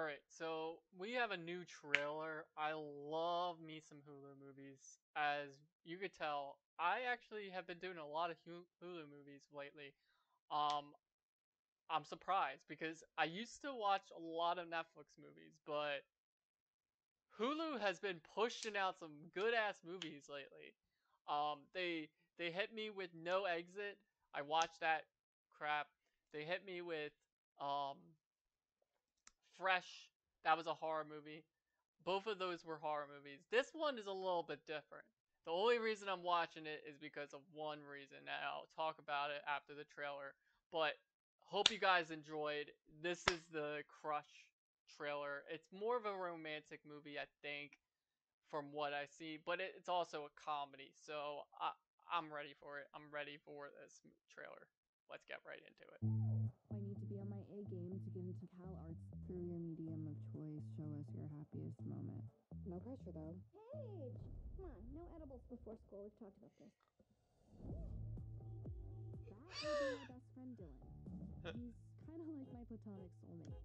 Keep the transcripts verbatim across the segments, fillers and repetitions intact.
All right, so we have a new trailer. I love me some Hulu movies. As you could tell, I actually have been doing a lot of Hulu movies lately. Um, I'm surprised because I used to watch a lot of Netflix movies, but Hulu has been pushing out some good-ass movies lately. Um, they they hit me with No Exit. I watched that crap. They hit me with um, Fresh. That was a horror movie. Both of those were horror movies. This one is a little bit different. The only reason I'm watching it is because of one reason, and I'll talk about it after the trailer. But hope you guys enjoyed. This is the Crush trailer. It's more of a romantic movie, I think, from what I see, but it's also a comedy, so I, I'm ready for it. I'm ready for this trailer. Let's get right into it. I need to be on my A game to get into Cal Arts. Through your medium of choice, show us your happiest moment. No pressure, though. Paige! Come on, no edibles before school. We've talked about this. That would be my best friend, Dylan. He's kind of like my platonic soulmate.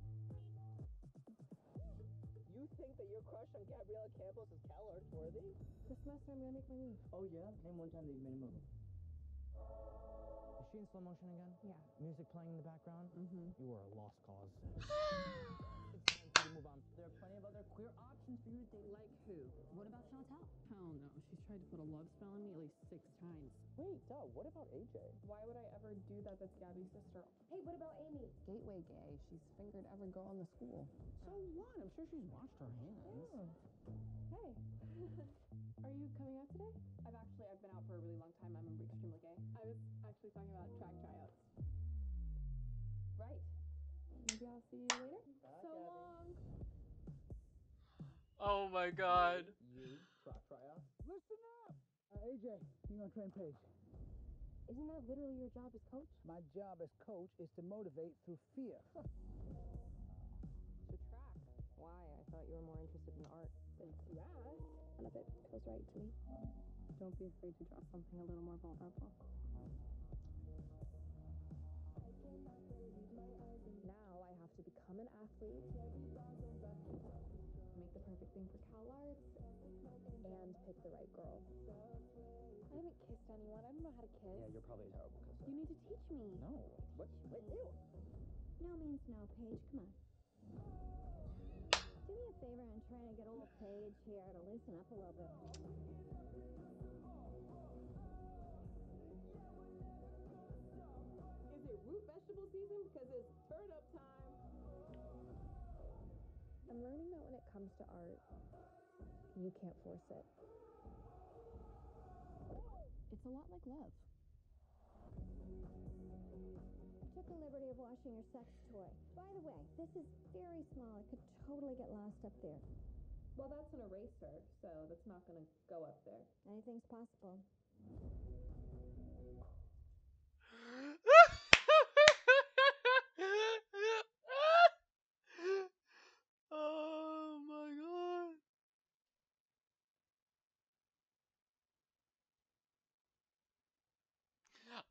You think that your crush on Gabriella Campos is Cal Arts worthy? This semester I'm gonna make my move. Oh yeah? Name one time that you made a move. Is she in slow motion again? Yeah. Music playing in the background? Mm-hmm. You are a lost cause. It's time for you to move on. There are plenty of other queer options for you to date. Like who? What about Chantelle? Hell no. She's tried to put a love spell on me at least six times. Wait, duh. What about A J? Why would I ever do that? That's Gabby's sister. Hey, what about Amy? Gateway gay. She's fingered every girl in the school. So what? I'm sure she's washed her hands. Yeah. Hey. Are you coming out today? I've actually, I've been out for a really long time. I'm extremely gay. I was actually talking about track tryouts. Right. Maybe I'll see you later. Bye, so Gabby. Long. Oh my god. You, track tryouts? Listen up! Uh, A J, you want to train Paige? Isn't that literally your job as coach? My job as coach is to motivate through fear. To track. Why? I thought you were more interested in art than that. None of it feels right to me. Don't be afraid to draw something a little more vulnerable. Now I have to become an athlete, make the perfect thing for Cal Arts, and pick the right girl. I haven't kissed anyone. I don't know how to kiss. Yeah, you're probably a terrible kisser. You need to teach me. No. What? What? Ew. No means no, Paige. Come on. Do me a favor and try to get old Paige here to loosen up a little bit. Is it root vegetable season? Because it's turn up time. I'm learning that when it comes to art, you can't force it. It's a lot like love. Took the liberty of washing your sex toy. By the way, this is very small. It could totally get lost up there. Well, that's an eraser, so that's not going to go up there. Anything's possible. Oh, my God.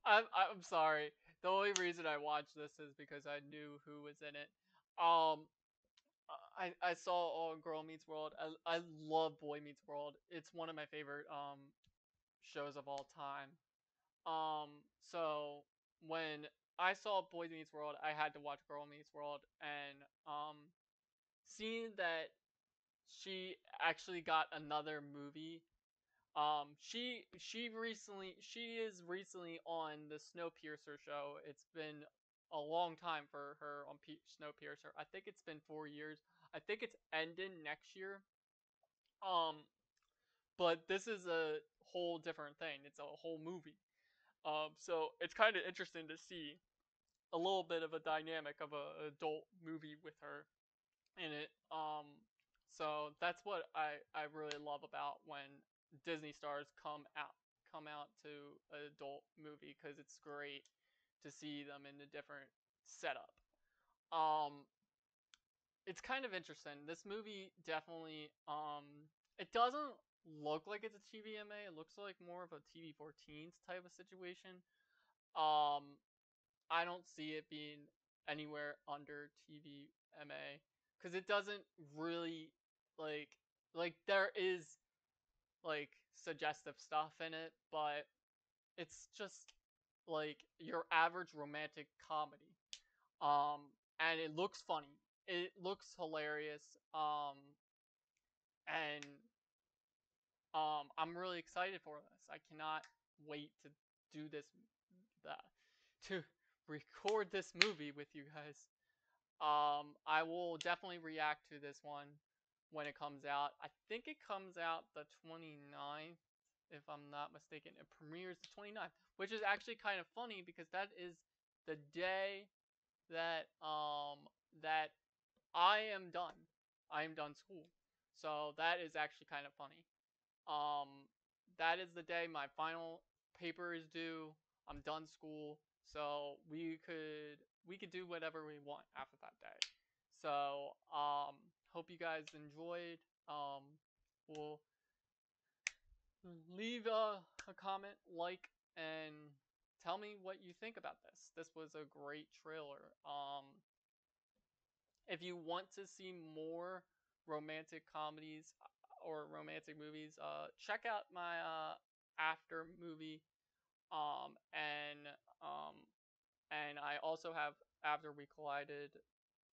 I'm, I'm sorry. The only reason I watched this is because I knew who was in it. Um, I I saw all Girl Meets World. I I love Boy Meets World. It's one of my favorite um shows of all time. Um, so when I saw Boy Meets World, I had to watch Girl Meets World, and um, seeing that she actually got another movie. Um, she, she recently, she is recently on the Snowpiercer show. It's been a long time for her on P- Snowpiercer. I think it's been four years. I think it's ending next year. Um, but this is a whole different thing. It's a whole movie. Um, so it's kind of interesting to see a little bit of a dynamic of a adult movie with her in it. Um, so that's what I, I really love about when Disney stars come out come out to an adult movie, because it's great to see them in a different setup. Um, it's kind of interesting. This movie definitely, um, it doesn't look like it's a T V M A. It looks like more of a T V fourteen type of situation. Um, I don't see it being anywhere under T V M A, because it doesn't really, like, like, there is, like, suggestive stuff in it, but it's just, like, your average romantic comedy. Um, and it looks funny. It looks hilarious. Um, and, um, I'm really excited for this. I cannot wait to do this, that, to record this movie with you guys. Um, I will definitely react to this one when it comes out. I think it comes out the twenty-ninth, if I'm not mistaken. It premieres the twenty-ninth, which is actually kind of funny because that is the day that um that I am done. I am done school. So that is actually kind of funny. Um, that is the day my final paper is due. I'm done school. So we could we could do whatever we want after that day. So um hope you guys enjoyed. Um we'll leave a, a comment, like, and tell me what you think about this. This was a great trailer. Um if you want to see more romantic comedies or romantic movies, uh check out my uh after movie. Um, and, um, and I also have After We Collided,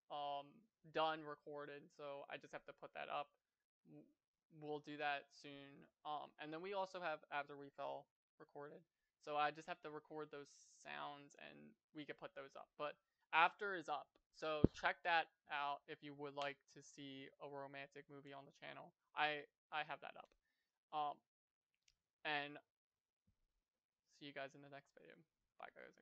um, done recorded, so I just have to put that up. We'll do that soon. Um, and then we also have After We Fell recorded, so I just have to record those sounds and we can put those up, but After is up, so check that out if you would like to see a romantic movie on the channel. I, I have that up. Um, and... See you guys in the next video. Bye guys.